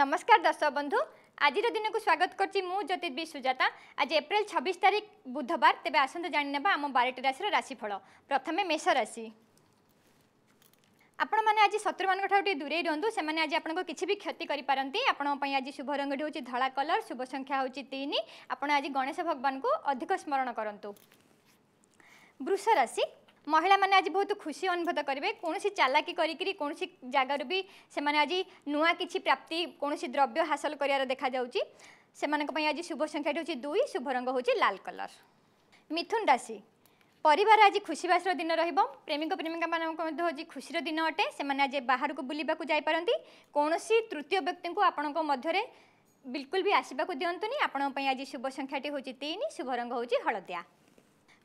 नमस्कार दर्शक बंधु, आज दिन को स्वागत करछि मु ज्योतिर्बी सुजाता। आज एप्रिल 26 तारीख बुधवार। तेबे आसंतु जानि नेबा आम 12टी राशि राशिफल। प्रथमे मेष राशि। आपण मैंने आज शत्रु मान ठाकुर दूरे रुहतु, से आज आपको किसी भी क्षति करपारती। आपंपाई आज शुभ रंग हूँ धला कलर, शुभ संख्या हूँ 3। आपण आज गणेश भगवान को अधिक स्मरण करूँ। वृष राशि। महिला माने आज बहुत खुशी अनुभव करेंगे। कौन सी चालाकी करी कौन सी जगार भी से माने आज नुआ किसी प्राप्ति कौन सी द्रव्य हासिल करार देखा जाउची। से मानक पई आज शुभ संख्या होची 2, शुभ रंग होची लाल कलर। मिथुन राशि। परिवार आज खुशीबासर दिन रहिबो। प्रेमिक प्रेमिका मानक होची खुशीर दिन अटे। से माने आज बाहर को बुलिबा को जाय परंती। कौन सी तृतीय व्यक्ति को आपनको मध्यरे बिल्कुल भी आसीबा को दियंतुनी। आपन पई आज शुभ संख्या होची 3, शुभ रंग होची हळदिया।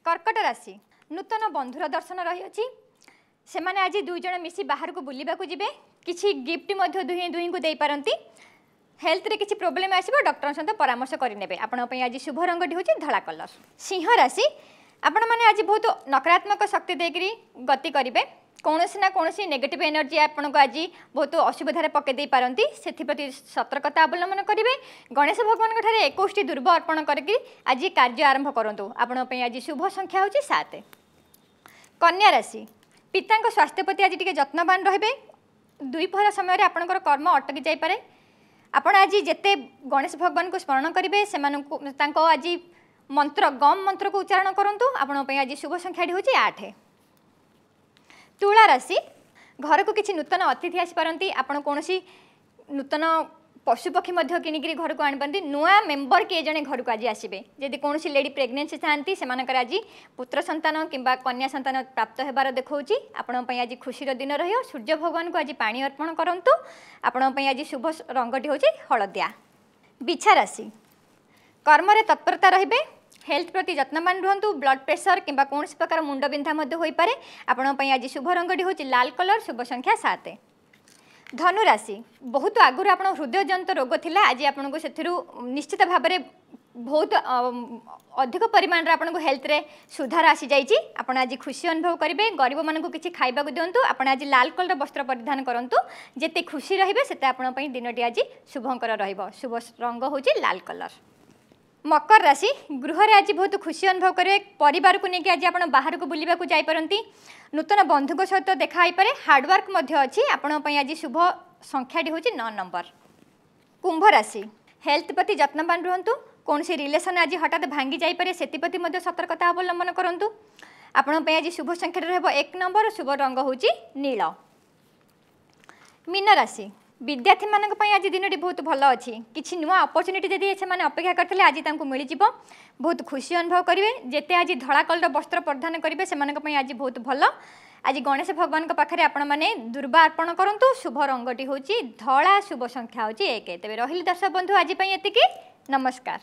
कर्कट राशि। नूतन बंधुर दर्शन रही अच्छी। से माने आज दुईज मिसी बाहर को बुलवा को जबे। किसी गिफ्ट दुहे दुही को दे पारंती। हेल्थ रे किसी प्रोब्लेम आसीबो, डॉक्टर संत परामर्श करेंगे। आपण पई आज शुभ रंगटी होची धला कलर। सिंह राशि। आपण माने आज बहुत नकारात्मक शक्ति देकरी गति करेंगे। कौन सी ना कौन सी नेगेटिव एनर्जी आपण को आज बहुत असुविधार पकई दे पारंती। सेथिप्रति सतर्कता अवलंबन करेंगे। गणेश भगवान ठारे 21 दुर्ब अर्पण करके आज कार्य आरंभ करूँ। आपण पई आज शुभ संख्या होची 7। कन्या राशि। पिता स्वास्थ्य प्रति आज टी जत्नवान रे। दुईपहर समय आपणकर कर्म अटकी जापे। आपण आज जिते गणेश भगवान को स्मरण करेंगे। से आज मंत्र गम मंत्र को उच्चारण करूँ। आपंपाई आज शुभ संख्या होची 8। तुला राशि। घर को किसी नूतन अतिथि आसपारती। आपड़ कौन नूतन पशुपक्षी कि घर को आनीपारती। नुआ मेम्बर किए जड़े घर को आज आसबे। जदि कौन लेडी प्रेगनेन्सी थाती से आज पुत्र संतान किंबा कन्या संतान प्राप्त होबार देखौची। आपंपाई आज खुशीर दिन रही। सूर्य भगवान को आज पानी अर्पण करूँ। आपंपाई आज शुभ रंगटी हूँ हलदिया। बिछा राशि। कर्म तत्परता रहिबे। हेल्थ प्रति जत्नवान रुहतु। ब्लड प्रेसर किंबा कौन प्रकार मुंड बिंधा हो पाए। आपंपाई आज शुभ रंगटी हूँ लाल कलर, शुभ संख्या 7। धनु राशि। बहुत आगुरी आप हृदय जनित रोग थिला। आज आपको से निश्चित भाव में बहुत अधिक परिमाण आपको हेल्थ रे सुधार आसी जाइए। आपण आज खुशी अनुभव करेंगे। गरीब मानू कि खाइबा दिंतु। आपण आज लाल कलर वस्त्र परिधान करूँ। जिते खुशी रहिबे सेते आपंपाई दिनटी आज शुभंकर रहिबो। शुभ रंग हूँ लाल कलर। मकर राशि। गृह रे आज बहुत खुशी अनुभव करे। परिवार को लेकिन आज आप बाहर को बुलवा को जापरती। नूतन बंधु को सहित देखा पारे। हार्डवर्क मध्य अच्छी। आपंपाई आज शुभ संख्याटी हूँ 9। कुंभ राशि। हेल्थ प्रति जत्नवान रुहतु। कौन सी रिलेसन आज हठात भांगी जापे। से सतर्कता अवलंबन करूँ। आपंपाई आज शुभ संख्या रहा 1। शुभ रंग हूँ नील। मीन राशि। विद्यार्थी मानक पई आज दिन बहुत भल अच्छी। किसी नुआ अपरच्युनिटी जदि से अपेक्षा करते आज तुमको मिल बहुत खुशी अनुभव करेंगे। जिते आज धला कलर वस्त्र परिधान करेंगे। से आज बहुत भल। आज गणेश भगवान पाखे आपण मैंने दुर्बा अर्पण करूँ। शुभ रंगटी हूँ धला, शुभ संख्या हूँ 1। तेरे रही दर्शक बंधु आज एति। नमस्कार।